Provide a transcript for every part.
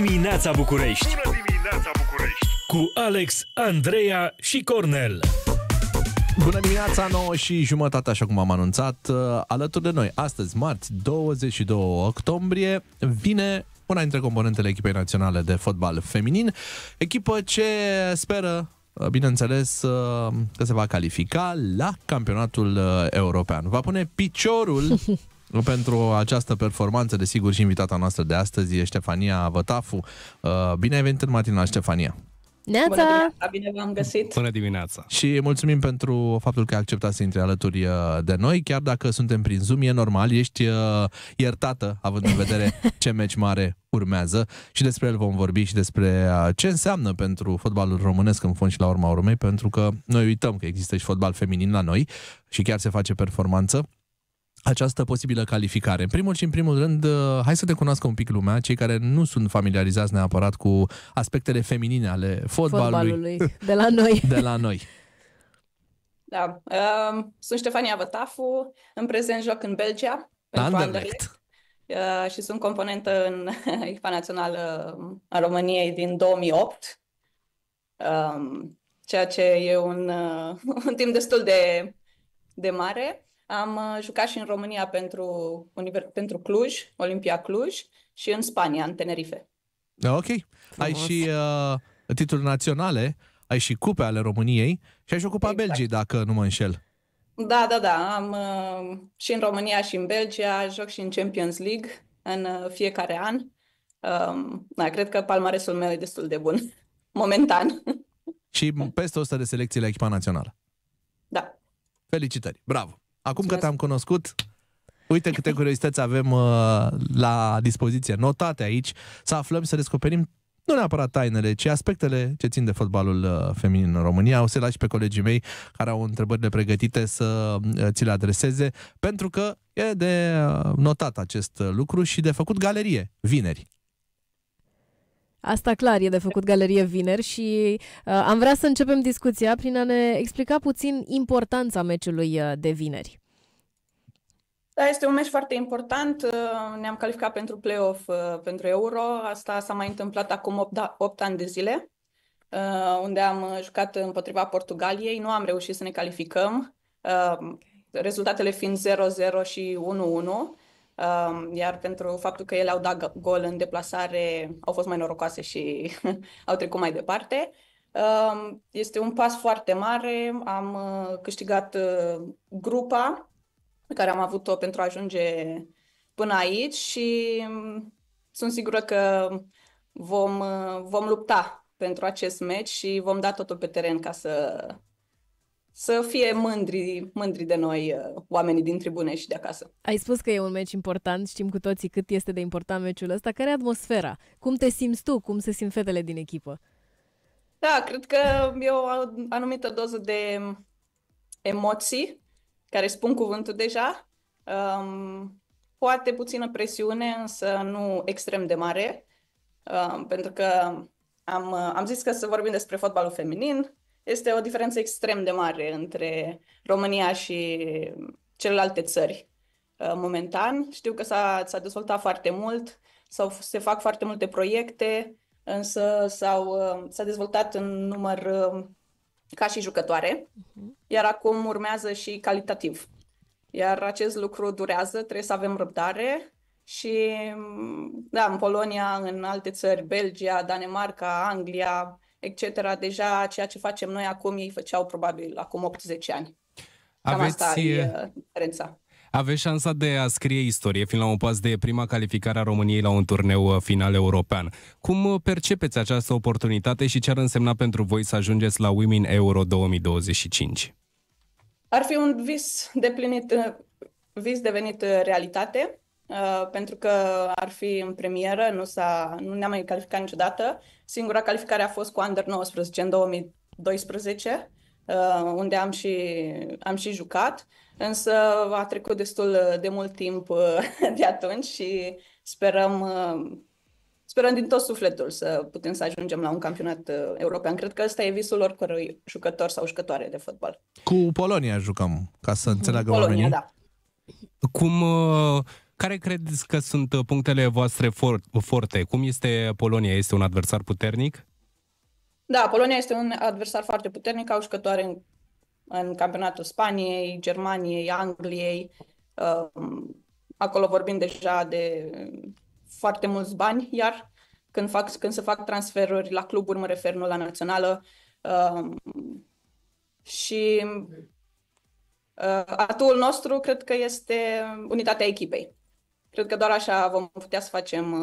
dimineața București! Bună dimineața București! Cu Alex, Andreea și Cornel. Bună dimineața, 9:30, așa cum am anunțat, alături de noi. Astăzi, marți, 22 octombrie, vine una dintre componentele echipei naționale de fotbal feminin, echipă ce speră, bineînțeles, că se va califica la Campionatul European. Va pune piciorul pentru această performanță, desigur, și invitata noastră de astăzi e Ștefania Vătafu. Bine ai venit în matinal, Ștefania! Bună dimineața, bine v-am găsit! Bună dimineața! Și mulțumim pentru faptul că ai acceptat să intri alături de noi, chiar dacă suntem prin Zoom, e normal, ești iertată, având în vedere ce meci mare urmează și despre el vom vorbi și despre ce înseamnă pentru fotbalul românesc în fond și la urma urmei, pentru că noi uităm că există și fotbal feminin la noi și chiar se face performanță. Această posibilă calificare. În primul și în primul rând, hai să te cunoască un pic lumea, cei care nu sunt familiarizați neapărat cu aspectele feminine ale fotbalului. De la noi. De la noi. Da. Sunt Ștefania Vătafu, în prezent joc în Belgia, pentru Anderlecht. Și sunt componentă în echipa națională a României din 2008, ceea ce e un timp destul de mare. Am jucat și în România pentru Cluj, Olimpia Cluj, și în Spania, în Tenerife. Ok. Ai și titluri naționale, ai și cupe ale României și ai și o cupa Belgiei, dacă nu mă înșel. Da, da, da. Am și în România și în Belgia, joc și în Champions League în fiecare an. Da, cred că palmaresul meu e destul de bun, momentan. Și peste 100 de selecții la echipa națională. Da. Felicitări, bravo! Acum că te-am cunoscut, uite câte curiozități avem la dispoziție, notate aici, să aflăm, să descoperim nu neapărat tainele, ci aspectele ce țin de fotbalul feminin în România. O să-i lași pe colegii mei care au întrebările pregătite să ți le adreseze, pentru că e de notat acest lucru și de făcut galerie vineri. Asta clar, e de făcut galerie vineri și am vrea să începem discuția prin a ne explica puțin importanța meciului de vineri. Da, este un meci foarte important. Ne-am calificat pentru play-off pentru Euro. Asta s-a mai întâmplat acum 8 ani de zile, unde am jucat împotriva Portugaliei. Nu am reușit să ne calificăm, rezultatele fiind 0-0 și 1-1. Iar pentru faptul că ele au dat gol în deplasare, au fost mai norocoase și au trecut mai departe. Este un pas foarte mare. Am câștigat grupa pe care am avut-o pentru a ajunge până aici și sunt sigură că vom lupta pentru acest meci și vom da totul pe teren ca să fie mândri de noi oamenii din tribune și de acasă. Ai spus că e un meci important, știm cu toții cât este de important meciul ăsta. Care e atmosfera? Cum te simți tu? Cum se simt fetele din echipă? Da, cred că e o anumită doză de emoții, care spun cuvântul deja. Poate puțină presiune, însă nu extrem de mare, pentru că am zis că să vorbim despre fotbalul feminin. Este o diferență extrem de mare între România și celelalte țări momentan. Știu că s-a dezvoltat foarte mult, se fac foarte multe proiecte, însă s-a dezvoltat în număr ca și jucătoare, iar acum urmează și calitativ. Iar acest lucru durează, trebuie să avem răbdare și da, în Polonia, în alte țări, Belgia, Danemarca, Anglia, etc. Deja ceea ce facem noi acum, ei făceau probabil acum 8-10 ani. Cam asta e diferența. Aveți șansa de a scrie istorie, fiind la un pas de prima calificare a României la un turneu final european. Cum percepeți această oportunitate și ce ar însemna pentru voi să ajungeți la Women Euro 2025? Ar fi un vis devenit realitate, pentru că ar fi în premieră, nu ne-am mai calificat niciodată. Singura calificare a fost cu Under-19 în 2012, unde am și jucat, însă a trecut destul de mult timp de atunci și sperăm din tot sufletul să putem să ajungem la un campionat european. Cred că ăsta e visul oricărui jucător sau jucătoare de fotbal. Cu Polonia jucăm, ca să înțeleagă oamenii. Da. Cum Care credeți că sunt punctele voastre forte? Cum este Polonia? Este un adversar puternic? Da, Polonia este un adversar foarte puternic. Au jucătoare în campionatul Spaniei, Germaniei, Angliei. Acolo vorbim deja de foarte mulți bani, iar când se fac transferuri la cluburi, mă refer, nu la națională. Și atul nostru cred că este unitatea echipei. Cred că doar așa vom putea să facem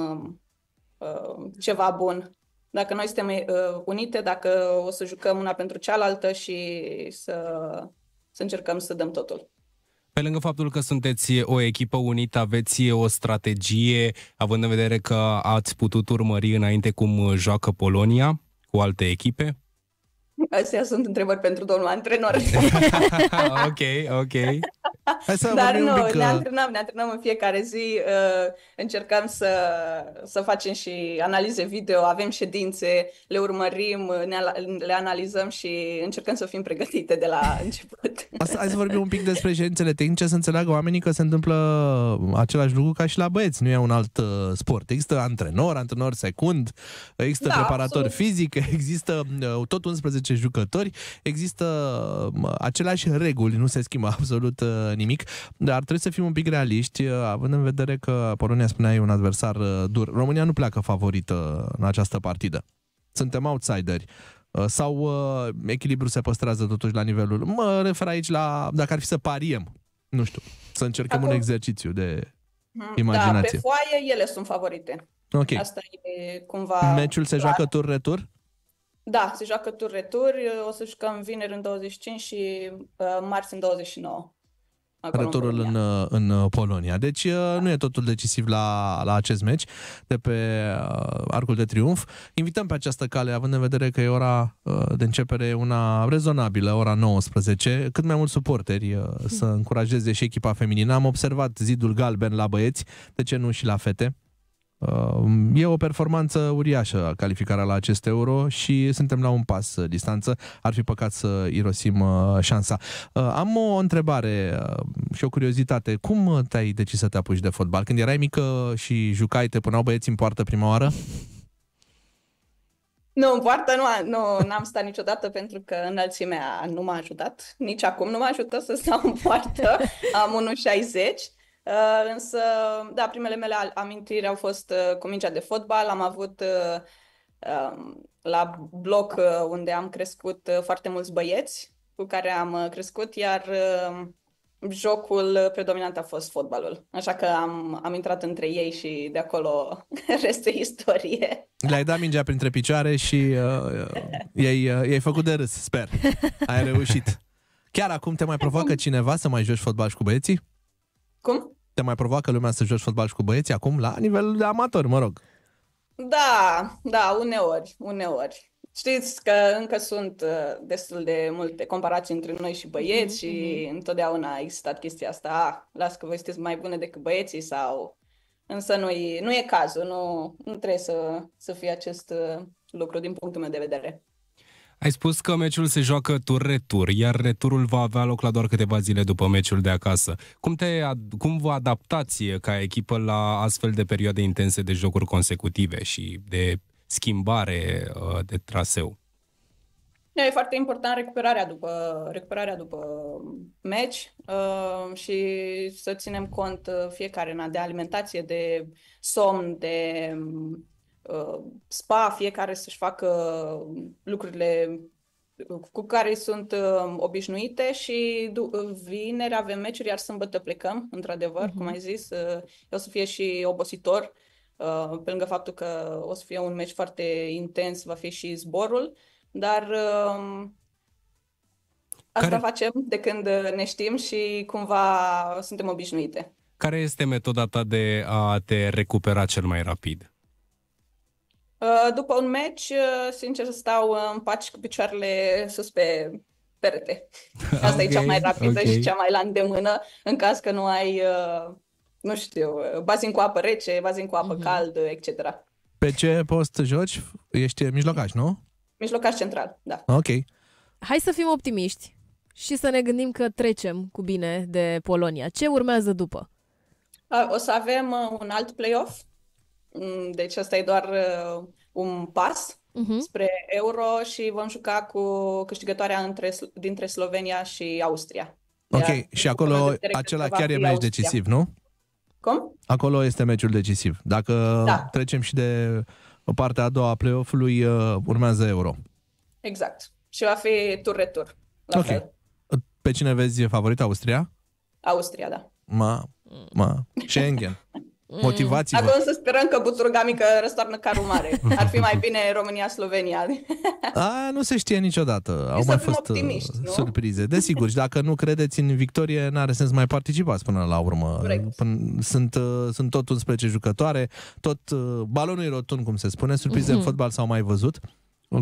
ceva bun. Dacă noi suntem unite, dacă o să jucăm una pentru cealaltă și să încercăm să dăm totul. Pe lângă faptul că sunteți o echipă unită, aveți o strategie, având în vedere că ați putut urmări înainte cum joacă Polonia cu alte echipe? Astea sunt întrebări pentru domnul antrenor. Ok. Dar nu, ne antrenăm în fiecare zi, încercăm să facem și analize video, avem ședințe, le urmărim, le analizăm și încercăm să fim pregătite de la început. Hai să vorbim un pic despre ședințele tehnice, să înțeleagă oamenii că se întâmplă același lucru ca și la băieți, nu e un alt sport. Există antrenor secund, există preparator fizic, există tot 11 jucători, există aceleași reguli, nu se schimbă absolut nimic, dar trebuie să fim un pic realiști, având în vedere că Polonia, spunea, e un adversar dur. România nu pleacă favorită în această partidă. Suntem outsideri. Sau echilibrul se păstrează totuși la nivelul... Mă refer aici la... Dacă ar fi să pariem, nu știu, să încercăm un exercițiu de imaginație. Da, pe foaie ele sunt favorite. Ok. Asta e cumva... Meciul se joacă tur-retur? Da, se joacă tur-retur. O să jucăm vineri în 25 și marți în 29. Returul în Polonia. Deci nu e totul decisiv la acest meci de pe Arcul de Triumf. Invităm pe această cale, având în vedere că e ora de începere una rezonabilă, ora 19, cât mai mulți suporteri să încurajeze și echipa feminină. Am observat zidul galben la băieți, de ce nu și la fete? E o performanță uriașă calificarea la acest Euro și suntem la un pas distanță. Ar fi păcat să irosim șansa. Am o întrebare și o curiozitate. Cum te-ai decis să te apuci de fotbal? Când erai mică și jucai, te puneau băieți în poartă prima oară? Nu, în poartă nu, n-am stat niciodată pentru că înălțimea nu m-a ajutat. Nici acum nu mă ajută să stau în poartă. Am 1,60. Însă, da, primele mele amintiri au fost cu mingea de fotbal. Am avut la bloc unde am crescut foarte mulți băieți cu care am crescut, iar jocul predominant a fost fotbalul. Așa că am intrat între ei și de acolo restul istorie. Le-ai dat mingea printre picioare și i-ai făcut de râs, sper. Ai reușit. Chiar acum te mai provoacă cineva să mai joci fotbal și cu băieții? Cum? Te mai provoacă lumea să joci fotbal și cu băieții acum, la nivel de amator, mă rog? Da, uneori. Știți că încă sunt destul de multe comparații între noi și băieți și întotdeauna a existat chestia asta. Las că voi sunteți mai bune decât băieții sau... Însă nu e cazul, nu trebuie să fie acest lucru din punctul meu de vedere. Ai spus că meciul se joacă tur-retur, iar returul va avea loc la doar câteva zile după meciul de acasă. Cum vă adaptați ca echipă la astfel de perioade intense de jocuri consecutive și de schimbare de traseu? E foarte important recuperarea după meci și să ținem cont fiecare de alimentație, de somn, de... spa, fiecare să-și facă lucrurile cu care sunt obișnuite și vineri avem meciuri, iar sâmbătă plecăm, într-adevăr, cum ai zis, o să fie și obositor, pe lângă faptul că o să fie un meci foarte intens, va fi și zborul, dar asta facem de când ne știm și cumva suntem obișnuite. Care este metoda ta de a te recupera cel mai rapid? După un meci, sincer, stau în pat și cu picioarele sus pe perete. Asta e cea mai rapidă și cea mai la îndemână, în caz că nu ai, nu știu, bazin cu apă rece, bazin cu apă caldă, etc. Pe ce post joci? Ești mijlocaș, nu? Mijlocaș central, da. Ok. Hai să fim optimiști și să ne gândim că trecem cu bine de Polonia. Ce urmează după? O să avem un alt play-off, deci ăsta e doar un pas spre Euro și vom juca cu câștigătoarea dintre Slovenia și Austria. Ok, și acolo acela chiar e meci decisiv, nu? Cum? Acolo este meciul decisiv. Dacă trecem și de partea a doua a play-off-ului, urmează Euro. Exact. Și va fi tur-retur. Ok. Fel. Pe cine vezi favorit? Austria? Austria, da. Schengen. Motivații. Acum să sperăm că buturga mică răstoarnă carul mare. Ar fi mai bine România-Slovenia. Nu se știe niciodată. Au mai fost surprize. Desigur, și dacă nu credeți în victorie, n-are sens mai participați până la urmă. Sunt tot 11 jucătoare, tot balonul e rotund, cum se spune. Surprize în fotbal s-au mai văzut.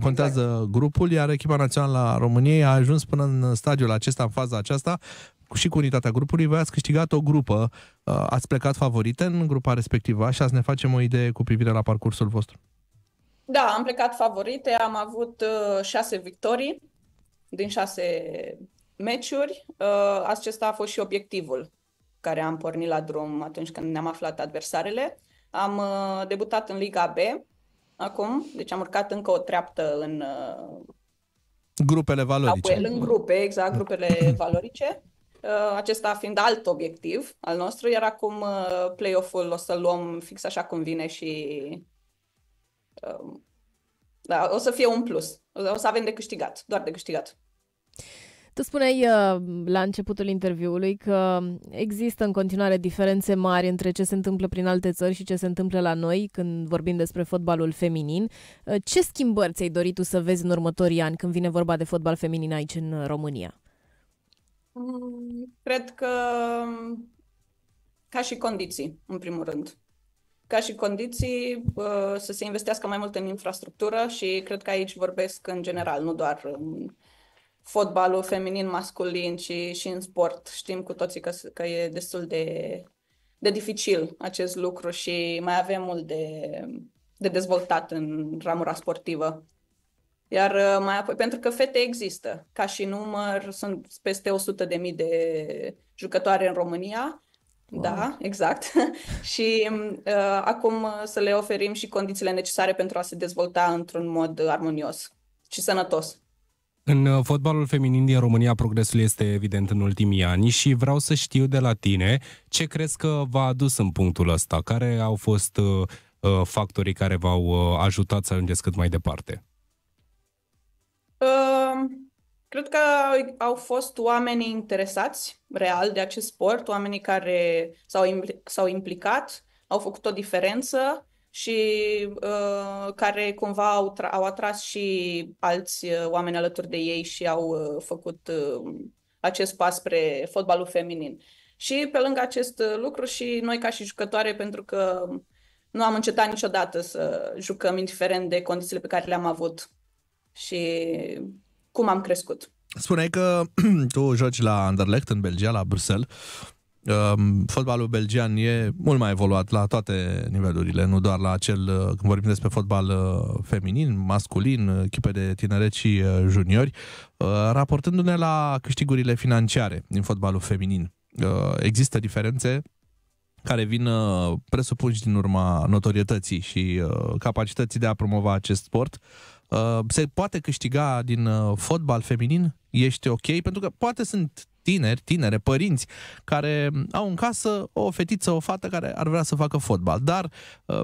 Contează grupul, iar echipa națională a României a ajuns până în stadiul acesta, în faza aceasta, și cu unitatea grupului. Voi ați câștigat o grupă, ați plecat favorite în grupa respectivă și azi ne facem o idee cu privire la parcursul vostru. Da, am plecat favorite, am avut 6 victorii din 6 meciuri. Acesta a fost și obiectivul care am pornit la drum atunci când ne-am aflat adversarele. Am debutat în Liga B acum, deci am urcat încă o treaptă în grupele valorice. În grupe, exact, grupele valorice. Acesta fiind alt obiectiv al nostru, iar acum play-off-ul o să-l luăm fix așa cum vine și o să fie un plus. O să avem de câștigat, doar de câștigat. Tu spuneai la începutul interviului că există în continuare diferențe mari între ce se întâmplă prin alte țări și ce se întâmplă la noi când vorbim despre fotbalul feminin. Ce schimbări ți-ai dorit tu să vezi în următorii ani când vine vorba de fotbal feminin aici în România? Cred că ca și condiții, în primul rând. Ca și condiții, să se investească mai mult în infrastructură și cred că aici vorbesc în general, nu doar în fotbalul feminin, masculin, ci și în sport. Știm cu toții că e destul de dificil acest lucru și mai avem mult de dezvoltat în ramura sportivă. Iar mai apoi, pentru că fete există, ca și număr, sunt peste 100.000 de jucătoare în România. Wow. Da, exact. Și acum să le oferim și condițiile necesare pentru a se dezvolta într-un mod armonios și sănătos. În fotbalul feminin din România progresul este evident în ultimii ani și vreau să știu de la tine ce crezi că v-a adus în punctul ăsta, care au fost factorii care v-au ajutat să ajungeți cât mai departe. Cred că au fost oamenii interesați real de acest sport, oamenii care s-au implicat, au făcut o diferență și care cumva au atras și alți oameni alături de ei și au făcut acest pas spre fotbalul feminin. Și pe lângă acest lucru și noi ca și jucătoare, pentru că nu am încetat niciodată să jucăm indiferent de condițiile pe care le-am avut și cum am crescut. Spuneai că tu joci la Anderlecht în Belgia, la Bruxelles. Fotbalul belgian e mult mai evoluat la toate nivelurile, nu doar la acel, când vorbim despre fotbal feminin, masculin, echipe de tineret și juniori. Raportându-ne la câștigurile financiare din fotbalul feminin, există diferențe care vin, presupun, din urma notorietății și capacității de a promova acest sport. Se poate câștiga din fotbal feminin? Ești ok? Pentru că poate sunt tinere, părinți care au în casă o fetiță, o fată care ar vrea să facă fotbal, dar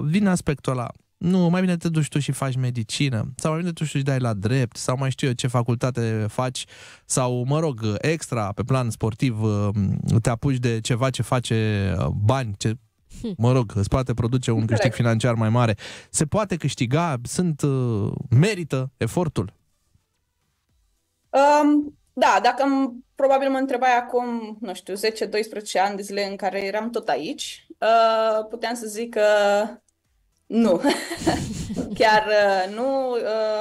vine aspectul ăla, nu, mai bine te duci tu și faci medicină, sau mai bine tu și dai la drept, sau mai știu eu ce facultate faci, sau, mă rog, extra, pe plan sportiv, te apuci de ceva ce face bani, ce, mă rog, îți poate produce un câștig financiar mai mare. Se poate câștiga, merită efortul? Da, probabil mă întrebai acum, nu știu, 10-12 ani de zile în care eram tot aici, puteam să zic că nu. Chiar nu.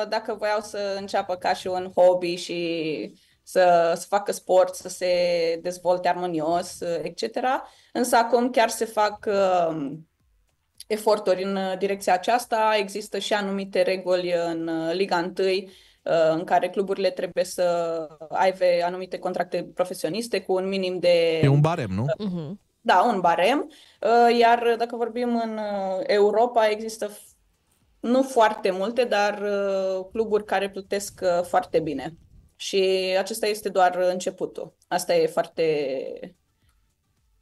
Dacă voiau să înceapă ca și un hobby și să facă sport, să se dezvolte armonios, etc. Însă acum chiar se fac eforturi în direcția aceasta. Există și anumite reguli în Liga 1, în care cluburile trebuie să aibă anumite contracte profesioniste cu un minim de... E un barem, nu? da, un barem, iar dacă vorbim în Europa, există nu foarte multe, dar cluburi care plutesc foarte bine. Și acesta este doar începutul. Asta e foarte,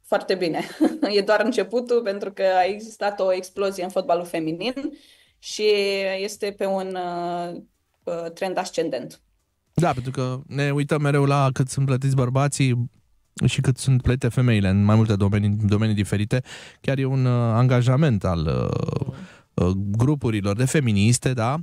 foarte bine. E doar începutul, pentru că a existat o explozie în fotbalul feminin și este pe un trend ascendent. Da, pentru că ne uităm mereu la cât sunt plătiți bărbații și cât sunt plătite femeile în mai multe domenii diferite. Chiar e un angajament al grupurilor de feministe, da?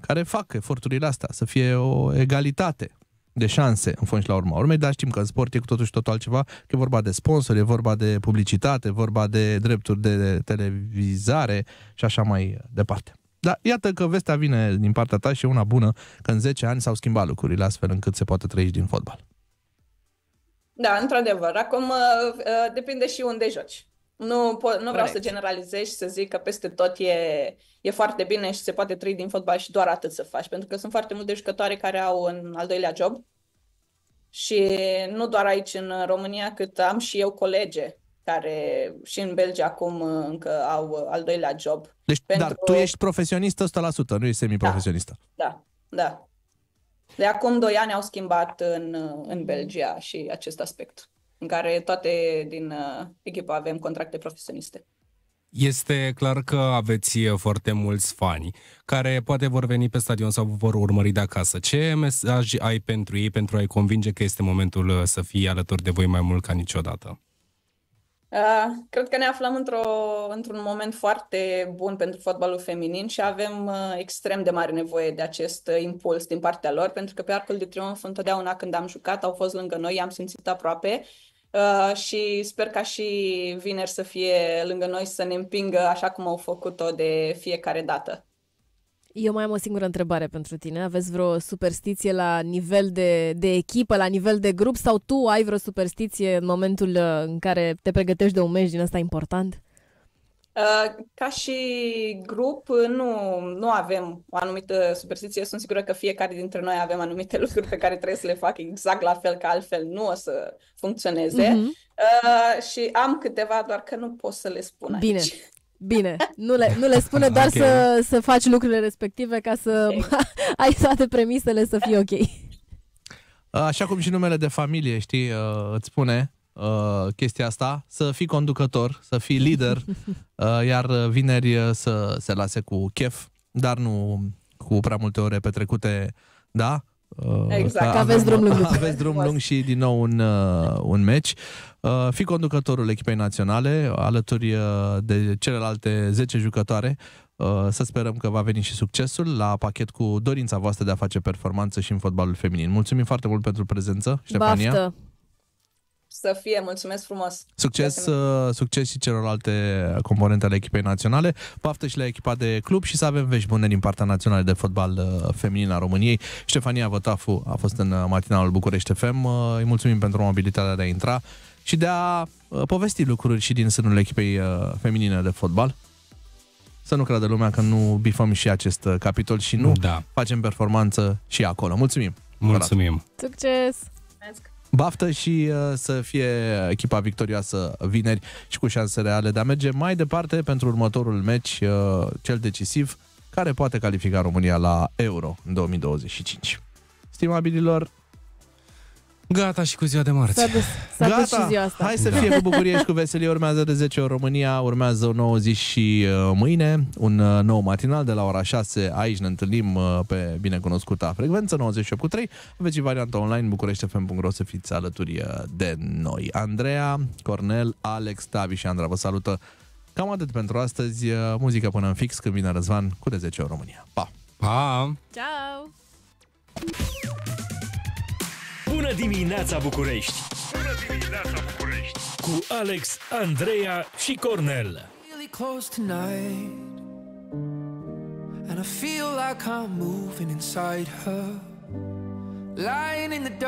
Care fac eforturile astea, să fie o egalitate de șanse în fond și la urma urmei, dar știm că în sport e cu totul și totul altceva, că e vorba de sponsori, e vorba de publicitate, e vorba de drepturi de televizare și așa mai departe. Dar iată că vestea vine din partea ta și e una bună, că în 10 ani s-au schimbat lucrurile astfel încât se poate trăi din fotbal. Da, într-adevăr. Acum depinde și unde joci. Nu vreau să generalizez și să zic că peste tot e foarte bine și se poate trăi din fotbal și doar atât să faci, pentru că sunt foarte multe jucătoare care au un al doilea job și nu doar aici în România, cât am și eu colege care și în Belgia acum încă au al doilea job. Deci, pentru... Dar tu ești profesionistă 100%, nu ești semiprofesionistă. Da. De acum 2 ani au schimbat în Belgia și acest aspect, în care toate din echipă avem contracte profesioniste. Este clar că aveți foarte mulți fani care poate vor veni pe stadion sau vor urmări de acasă. Ce mesaj ai pentru ei pentru a-i convinge că este momentul să fie alături de voi mai mult ca niciodată? Cred că ne aflăm într-un moment foarte bun pentru fotbalul feminin și avem extrem de mare nevoie de acest impuls din partea lor, pentru că pe Arcul de Triumf întotdeauna când am jucat au fost lângă noi, i-am simțit aproape și sper ca și vineri să fie lângă noi, să ne împingă așa cum au făcut-o de fiecare dată. Eu mai am o singură întrebare pentru tine. Aveți vreo superstiție la nivel de echipă, la nivel de grup, sau tu ai vreo superstiție în momentul în care te pregătești de un meci din ăsta important? Ca și grup nu avem o anumită superstiție. Sunt sigură că fiecare dintre noi avem anumite lucruri pe care trebuie să le fac exact la fel, că altfel nu o să funcționeze. Și am câteva, doar că nu pot să le spun Bine. Aici. Bine, nu le spune, doar okay. să faci lucrurile respective ca să ai toate premisele să fie ok. Așa cum și numele de familie, știi, îți spune chestia asta, să fii conducător, să fii lider, iar vineri să se lase cu chef, dar nu cu prea multe ore petrecute, da? Exact, că aveți drum lung. Aveți drum lung și din nou un meci. Fii conducătorul echipei naționale alături de celelalte 10 jucătoare. Să sperăm că va veni și succesul la pachet cu dorința voastră de a face performanță și în fotbalul feminin. Mulțumim foarte mult pentru prezență, Ștefania. Baftă. Să fie, mulțumesc frumos. Succes și celorlalte componente ale echipei naționale. Baftă și la echipa de club și să avem vești bune din partea națională de fotbal feminin a României. Ștefania Vătafu a fost în matinalul București FM. Îi mulțumim pentru amabilitatea de a intra și de a povesti lucruri și din sânul echipei feminine de fotbal. Să nu creadă lumea că nu bifăm și acest capitol și nu facem performanță și acolo. Mulțumim! Mulțumim! Succes! Baftă și să fie echipa victorioasă vineri și cu șanse reale de a merge mai departe pentru următorul meci, cel decisiv, care poate califica România la Euro în 2025. Stimabililor, gata și cu ziua de marți. S-a dus și ziua asta. Hai să fie cu bucurie și cu veselie. Urmează de 10 ori România, urmează o nouă zi și mâine, un nou matinal de la ora 6. Aici ne întâlnim pe binecunoscuta frecvență 98.3. Aveți varianta online bucureștfm.ro să fiți alături de noi. Andreea, Cornel, Alex, Tavi și Andra vă salută. Cam atât pentru astăzi. Muzică până în fix când vine Răzvan cu de 10 ori România. Pa! Pa! Ciao! Bună dimineața, București! Bună dimineața, București! Cu Alex, Andreea și Cornel. Really close tonight, and I feel like I'm moving inside her, lying in the dark.